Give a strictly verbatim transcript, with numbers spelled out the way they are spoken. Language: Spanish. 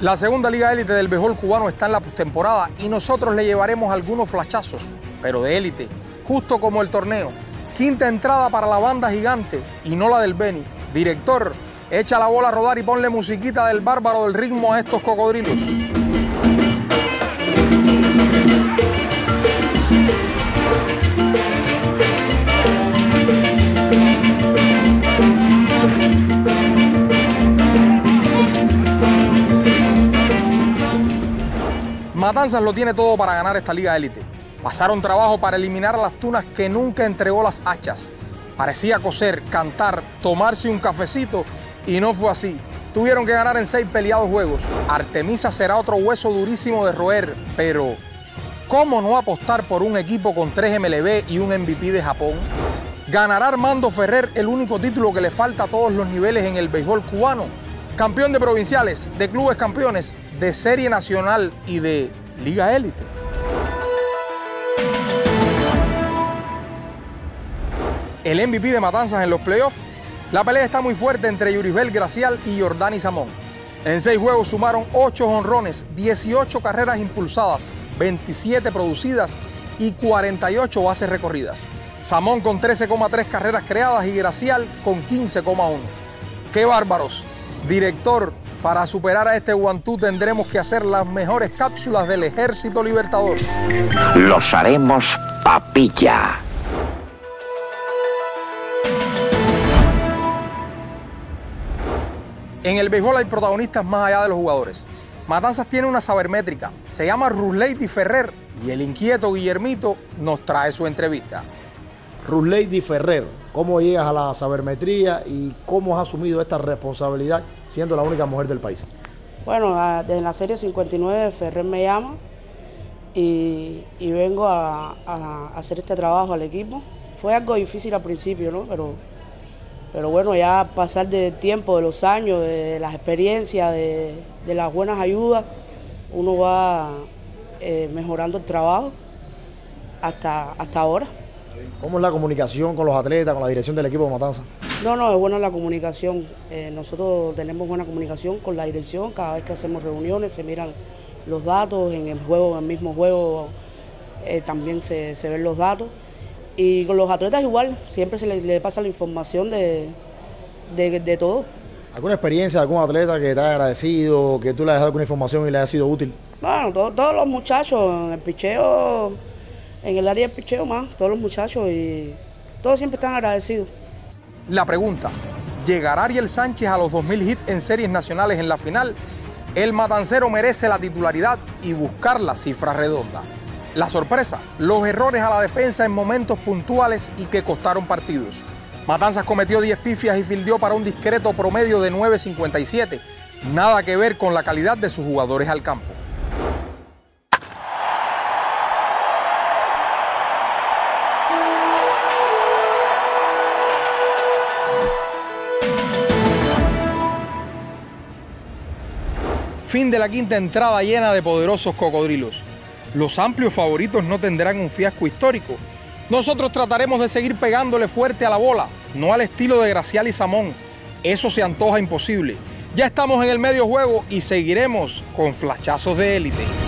La segunda Liga Élite del béisbol cubano está en la postemporada y nosotros le llevaremos algunos flashazos, pero de élite, justo como el torneo. Quinta entrada para la banda gigante y no la del Beni. Director, echa la bola a rodar y ponle musiquita del bárbaro del ritmo a estos cocodrilos. Matanzas lo tiene todo para ganar esta Liga Élite. Pasaron trabajo para eliminar a Las Tunas, que nunca entregó las hachas. Parecía coser, cantar, tomarse un cafecito y no fue así. Tuvieron que ganar en seis peleados juegos. Artemisa será otro hueso durísimo de roer, pero ¿cómo no apostar por un equipo con tres M L B y un M V P de Japón? ¿Ganará Armando Ferrer el único título que le falta a todos los niveles en el béisbol cubano? Campeón de provinciales, de clubes campeones, de serie nacional y de Liga Élite. El M V P de Matanzas en los playoffs. La pelea está muy fuerte entre Yurisbel Gracial y Jordani Samón. En seis juegos sumaron ocho jonrones, dieciocho carreras impulsadas, veintisiete producidas y cuarenta y ocho bases recorridas. Samón con trece coma tres carreras creadas y Gracial con quince coma uno. ¡Qué bárbaros! Director, para superar a este guantú tendremos que hacer las mejores cápsulas del Ejército Libertador. Los haremos papilla. En el béisbol hay protagonistas más allá de los jugadores. Matanzas tiene una sabermétrica, se llama Ruzleidi Ferrer y el inquieto Guillermito nos trae su entrevista. Ruzleidi Ferrer, ¿cómo llegas a la sabermetría y cómo has asumido esta responsabilidad siendo la única mujer del país? Bueno, desde la serie cincuenta y nueve Ferrer me llama y, y vengo a, a hacer este trabajo al equipo. Fue algo difícil al principio, ¿no? Pero, Pero bueno, ya pasar del tiempo, de los años, de las experiencias, de, de las buenas ayudas, uno va eh, mejorando el trabajo hasta, hasta ahora. ¿Cómo es la comunicación con los atletas, con la dirección del equipo de Matanzas? No, no, es buena la comunicación. Eh, nosotros tenemos buena comunicación con la dirección. Cada vez que hacemos reuniones se miran los datos, en el juego, en el mismo juego eh, también se, se ven los datos. Y con los atletas igual, siempre se les, les pasa la información de, de, de todo. ¿Alguna experiencia de algún atleta que te haya agradecido, que tú le has dado alguna información y le haya sido útil? Bueno, todo, todos los muchachos, en el picheo, en el área de picheo más, todos los muchachos y todos siempre están agradecidos. La pregunta, ¿llegará Ariel Sánchez a los dos mil hits en series nacionales en la final? El matancero merece la titularidad y buscar la cifra redonda. La sorpresa, los errores a la defensa en momentos puntuales y que costaron partidos. Matanzas cometió diez pifias y fildeó para un discreto promedio de nueve cincuenta y siete. Nada que ver con la calidad de sus jugadores al campo. Fin de la quinta entrada llena de poderosos cocodrilos. Los amplios favoritos no tendrán un fiasco histórico. Nosotros trataremos de seguir pegándole fuerte a la bola, no al estilo de Gracial y Samón. Eso se antoja imposible. Ya estamos en el medio juego y seguiremos con flashazos de élite.